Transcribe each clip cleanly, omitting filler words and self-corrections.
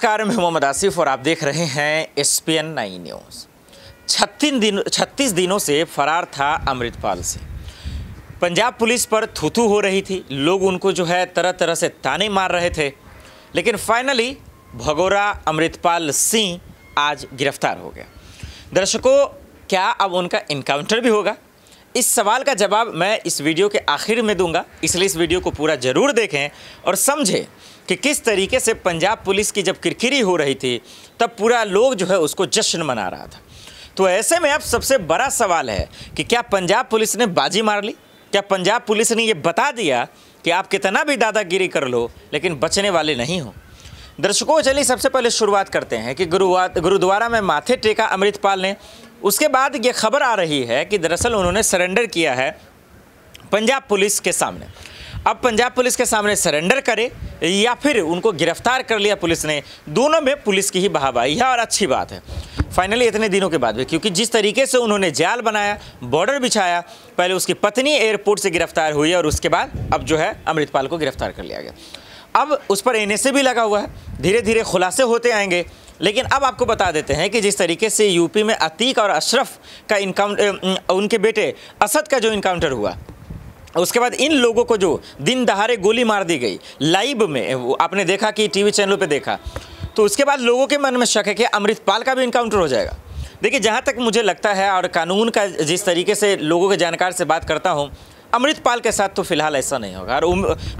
नमस्कार, मैं मोहम्मद आसिफ और आप देख रहे हैं स्पन9 न्यूज़। 36 दिनों से फरार था अमृतपाल सिंह। पंजाब पुलिस पर थूथू हो रही थी, लोग उनको जो है तरह तरह से ताने मार रहे थे, लेकिन फाइनली भगोड़ा अमृतपाल सिंह आज गिरफ्तार हो गया। दर्शकों, क्या अब उनका इनकाउंटर भी होगा? इस सवाल का जवाब मैं इस वीडियो के आखिर में दूंगा, इसलिए इस वीडियो को पूरा ज़रूर देखें और समझें कि किस तरीके से पंजाब पुलिस की जब किरकिरी हो रही थी तब पूरा लोग जो है उसको जश्न मना रहा था। तो ऐसे में अब सबसे बड़ा सवाल है कि क्या पंजाब पुलिस ने बाजी मार ली? क्या पंजाब पुलिस ने ये बता दिया कि आप कितना भी दादागिरी कर लो लेकिन बचने वाले नहीं हो? दर्शकों, चलिए सबसे पहले शुरुआत करते हैं कि गुरुद्वारा में माथे टेका अमृतपाल ने। उसके बाद ये खबर आ रही है कि दरअसल उन्होंने सरेंडर किया है पंजाब पुलिस के सामने। अब पंजाब पुलिस के सामने सरेंडर करे या फिर उनको गिरफ्तार कर लिया पुलिस ने, दोनों में पुलिस की ही बहबाही है और अच्छी बात है फाइनली इतने दिनों के बाद भी, क्योंकि जिस तरीके से उन्होंने जाल बनाया, बॉर्डर बिछाया, पहले उसकी पत्नी एयरपोर्ट से गिरफ्तार हुई और उसके बाद अब जो है अमृतपाल को गिरफ्तार कर लिया गया। अब उस पर NSA भी लगा हुआ है, धीरे धीरे खुलासे होते आएंगे। लेकिन अब आपको बता देते हैं कि जिस तरीके से यूपी में अतीक और अशरफ का इनकाउंटर, उनके बेटे असद का जो इनकाउंटर हुआ, उसके बाद इन लोगों को जो दिन दहाड़े गोली मार दी गई लाइव में, आपने देखा कि TV चैनलों पे देखा, तो उसके बाद लोगों के मन में शक है कि अमृतपाल का भी इनकाउंटर हो जाएगा। देखिए, जहाँ तक मुझे लगता है और कानून का जिस तरीके से लोगों के जानकार से बात करता हूँ, अमृतपाल के साथ तो फिलहाल ऐसा नहीं होगा और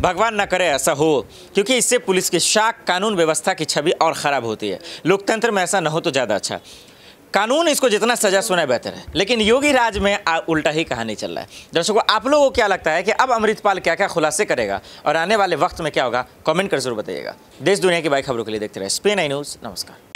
भगवान ना करे ऐसा हो, क्योंकि इससे पुलिस की शाख, कानून व्यवस्था की छवि और ख़राब होती है। लोकतंत्र में ऐसा ना हो तो ज़्यादा अच्छा। कानून इसको जितना सजा सुनाए बेहतर है, लेकिन योगी राज में उल्टा ही कहानी चल रहा है। दर्शकों, आप लोगों को क्या लगता है कि अब अमृतपाल क्या क्या खुलासे करेगा और आने वाले वक्त में क्या होगा? कमेंट कर जरूर बताइएगा। देश दुनिया की बाकी खबरों के लिए देखते रहे स्पन9 न्यूज़। नमस्कार।